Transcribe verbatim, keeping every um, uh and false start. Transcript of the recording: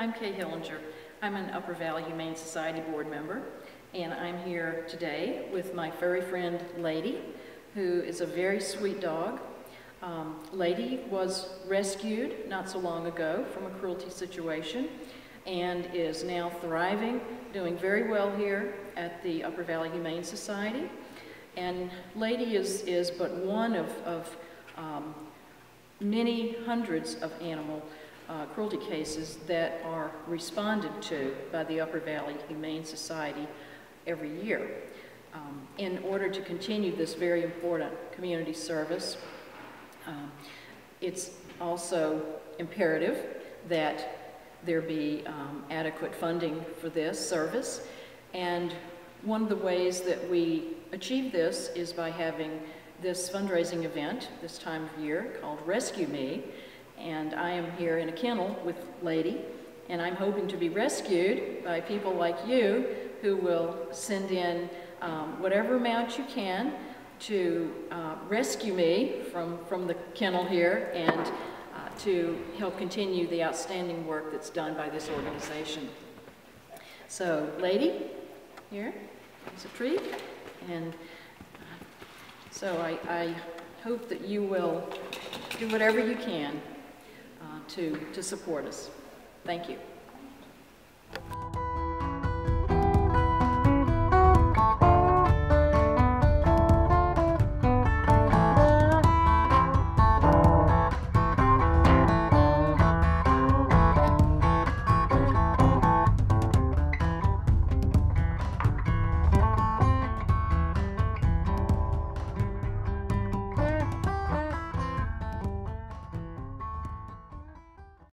I'm Kay Hillinger. I'm an Upper Valley Humane Society board member, and I'm here today with my furry friend Lady, who is a very sweet dog. Um, Lady was rescued not so long ago from a cruelty situation and is now thriving, doing very well here at the Upper Valley Humane Society. And Lady is, is but one of, of um, many hundreds of animal uh, cruelty cases that are responded to by the Upper Valley Humane Society every year um, in order to continue this very important community service. Um, it's also imperative that there be um, adequate funding for this service, and one of the ways that we achieve this is by having this fundraising event this time of year called Rescue Me, and I am here in a kennel with Lady, and I'm hoping to be rescued by people like you who will send in um, whatever amount you can to uh, rescue me from, from the kennel here and uh, to help continue the outstanding work that's done by this organization. So, Lady, here, it's a treat, and so I, I hope that you will do whatever you can uh, to, to support us. Thank you.